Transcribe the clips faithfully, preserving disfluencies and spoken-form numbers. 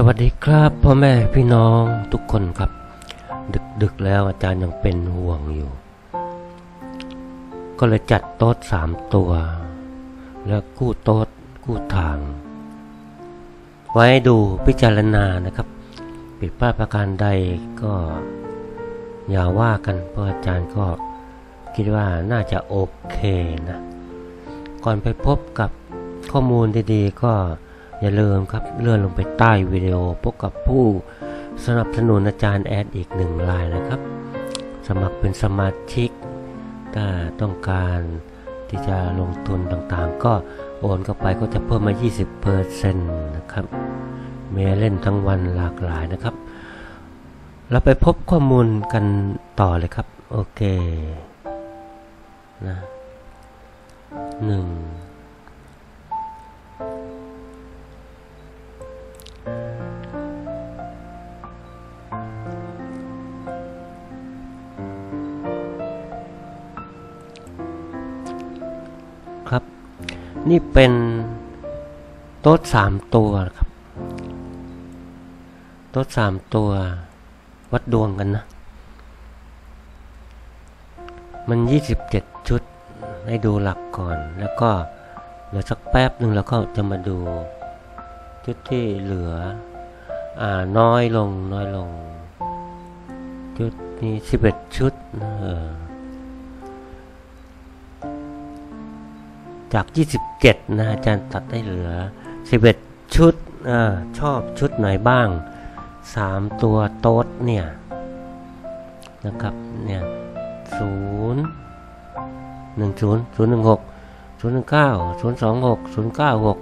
สวัสดีครับพ่อแม่พี่น้องทุกคนครับดึกๆแล้วอาจารย์ยังเป็นห่วงอยู่ก็เลยจัดโต๊ะสามตัวแล้วกู้โต๊ะกู้ทางไว้ดูพิจารณานะครับผิดพลาดประการใดก็อย่าว่ากันเพราะอาจารย์ก็คิดว่าน่าจะโอเคนะก่อนไปพบกับข้อมูลดีๆก็อย่าลืมครับเลื่อนลงไปใต้วิดีโอพบกับผู้สนับสนุนอาจารย์แอดอีกหนึ่งรายนะครับสมัครเป็นสมาชิกถ้าต้องการที่จะลงทุนต่างๆก็โอนเข้าไปก็จะเพิ่มมา ยี่สิบเปอร์เซ็นต์ นะครับมีเล่นทั้งวันหลากหลายนะครับเราไปพบข้อมูลกันต่อเลยครับโอเคนะหนึ่งครับนี่เป็นโต๊ะสามตัวครับโต๊ะสามตัววัดดวงกันนะมันยี่สิบเจ็ดชุดให้ดูหลักก่อนแล้วก็เดี๋ยวสักแป๊บหนึ่งแล้วก็จะมาดูชุดที่เหลืออ่าน้อยลงน้อยลงชุดนี้สิบเอ็ดชุดนะจากยี่สิบเจ็ดนะอาจารย์ตัดได้เหลือสิบเอ็ดชุดอ่าชอบชุดไหนบ้างสามตัวโต๊ดเนี่ยนะครับเนี่ยศูนย์ หนึ่ง ศูนย์ ศูนย์ หนึ่ง หก ศูนย์ หนึ่ง เก้า ศูนย์ สอง หก ศูนย์ เก้า หก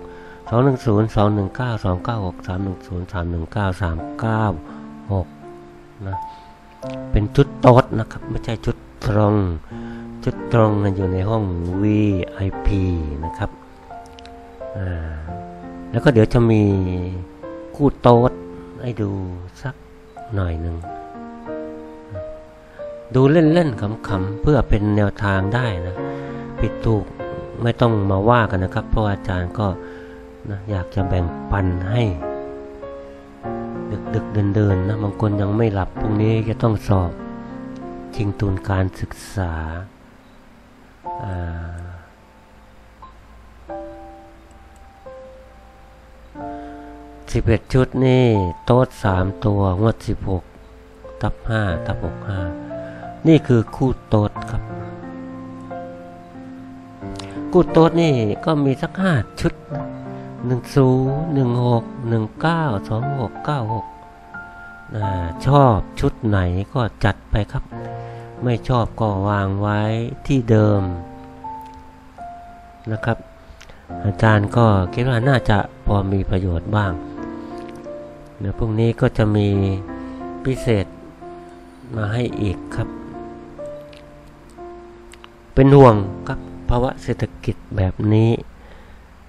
สอง หนึ่ง ศูนย์ สาม หนึ่ง เก้า สาม หนึ่ง ศูนย์ สาม หนึ่ง เก้า สาม เก้า หกนะเป็นชุดโต๊ดนะครับไม่ใช่ชุดตรงชุดตรงนะอยู่ในห้อง วี ไอ พี นะครับอ่าแล้วก็เดี๋ยวจะมีคู่โต๊ดให้ดูสักหน่อยหนึ่งดูเล่นๆขำๆเพื่อเป็นแนวทางได้นะผิดถูกไม่ต้องมาว่ากันนะครับเพราะอาจารย์ก็นะอยากจะแบ่งปันให้ดึกๆเดินๆนะบางคนยังไม่หลับพรุ่งนี้จะต้องสอบชิงทุนการศึกษาสิบเอ็ดชุดนี่โต๊ดสามตัวงวดสิบหกทับห้าทับหกห้านี่คือคู่โต๊ดครับคู่โต๊ดนี่ก็มีสักห้าชุดหนึ่งศูนย์หนึ่งหกหนึ่งเก้าสองหกเก้าหกชอบชุดไหนก็จัดไปครับไม่ชอบก็วางไว้ที่เดิมนะครับอาจารย์ก็คิดว่าน่าจะพอมีประโยชน์บ้างเดี๋ยวพรุ่งนี้ก็จะมีพิเศษมาให้อีกครับเป็นห่วงครับภาวะเศรษฐกิจแบบนี้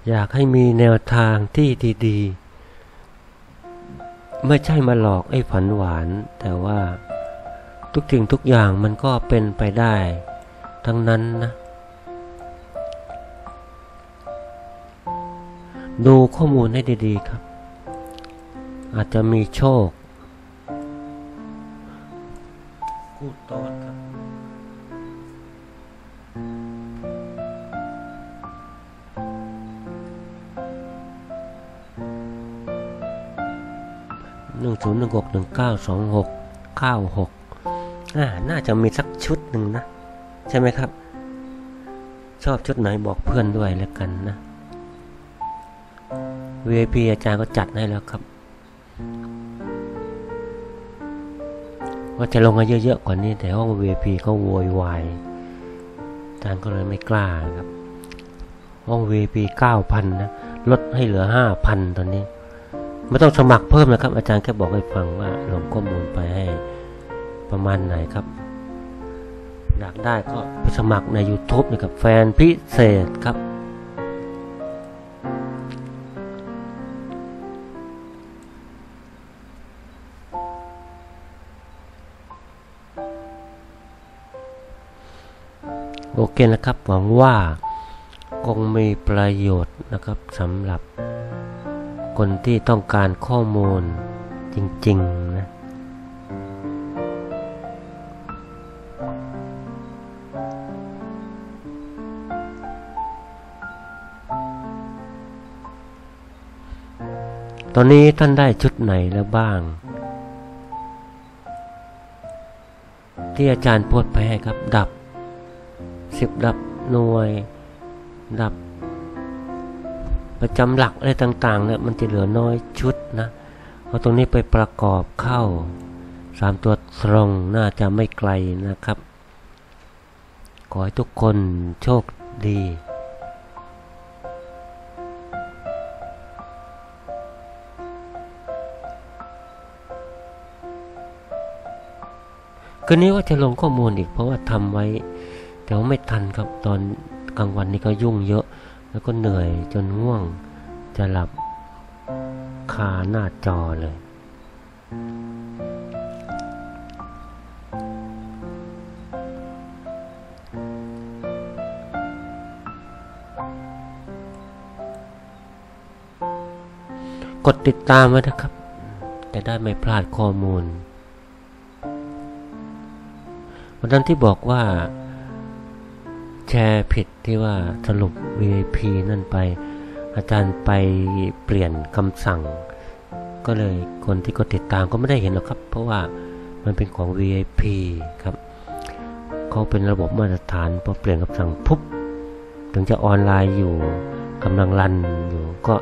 อยากให้มีแนวทางที่ดีๆไม่ใช่มาหลอกไอ้ฝันหวานแต่ว่าทุกสิ่งทุกอย่างมันก็เป็นไปได้ทั้งนั้นนะดูข้อมูลให้ดีๆครับอาจจะมีโชคคู่โต๊ดครับหนึ่งศูนย์หนึ่งหกหนึ่งเก้าสองหกเก้าหกอ่าน่าจะมีสักชุดหนึ่งนะใช่ไหมครับชอบชุดไหนบอกเพื่อนด้วยแล้วกันนะ วี ไอ พี อาจารย์ก็จัดให้แล้วครับว่าจะลงมาเยอะๆกว่านี้แต่ห้อง วี ไอ พี ก็โวยวายอาจารย์ก็เลยไม่กล้าครับห้อง วี ไอ พี เก้าพัน นะลดให้เหลือ ห้าพัน ตอนนี้ไม่ต้องสมัครเพิ่มนะครับอาจารย์แค่บอกให้ฟังว่าลงข้อมูลไปให้ประมาณไหนครับอยากได้ก็ไปสมัครใน ยูทูบ นะครับแฟนพิเศษครับโอเคนะครับหวังว่าคงมีประโยชน์นะครับสำหรับ คนที่ต้องการข้อมูลจริงๆนะตอนนี้ท่านได้ชุดไหนแล้วบ้างที่อาจารย์พูดไปให้ครับดับสิบดับหน่วยดับประจำหลักอะไรต่างๆเนี่ยมันจะเหลือน้อยชุดนะเอาตรงนี้ไปประกอบเข้าสามตัวตรงน่าจะไม่ไกลนะครับขอให้ทุกคนโชคดีคืนนี้ว่าจะลงข้อมูลอีกเพราะว่าทำไว้แต่ว่าไม่ทันครับตอนกลางวันนี้ก็ยุ่งเยอะแล้วก็เหนื่อยจนง่วงจะหลับคาหน้าจอเลยกดติดตามไว้นะครับจะได้ไม่พลาดข้อมูลวันนั้นที่บอกว่าแชร์ผิดที่ว่าสรุป วี ไอ พี นั่นไปอาจารย์ไปเปลี่ยนคำสั่งก็เลยคนที่กดติดตามก็ไม่ได้เห็นหรอกครับเพราะว่ามันเป็นของ วี ไอ พี ครับเขาเป็นระบบมาตรฐานพอเปลี่ยนคำสั่งปุ๊บถึงจะออนไลน์อยู่กำลังรันอยู่ก็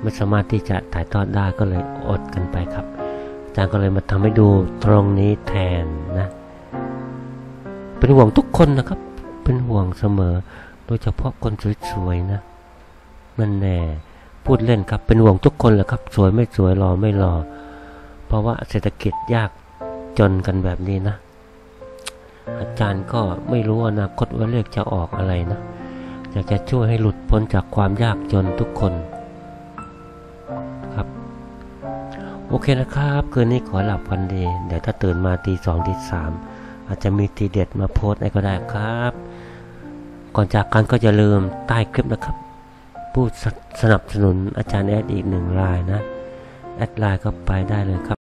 ไม่สามารถที่จะถ่ายทอดได้ก็เลยอดกันไปครับอาจารย์ก็เลยมาทำให้ดูตรงนี้แทนนะเป็นห่วงทุกคนนะครับเป็นห่วงเสมอโดยเฉพาะคนสวยๆนะมันแน่พูดเล่นครับเป็นห่วงทุกคนแหละครับสวยไม่สวยหล่อไม่หล่อเพราะว่าเศรษฐกิจยากจนกันแบบนี้นะอาจารย์ก็ไม่รู้อนาคตว่าเลขจะออกอะไรนะอยากจะช่วยให้หลุดพ้นจากความยากจนทุกคนครับโอเคนะครับคืนนี้ขอหลับกันดีเดี๋ยวถ้าตื่นมาตีสองตีสามอาจจะมีทีเด็ดมาโพสต์ก็ได้ครับก่อนจากกันก็อย่าลืมใต้คลิปนะครับผู้สนับสนุนอาจารย์แอดอีกหนึ่งรายนะแอดไลน์ก็ไปได้เลยครับ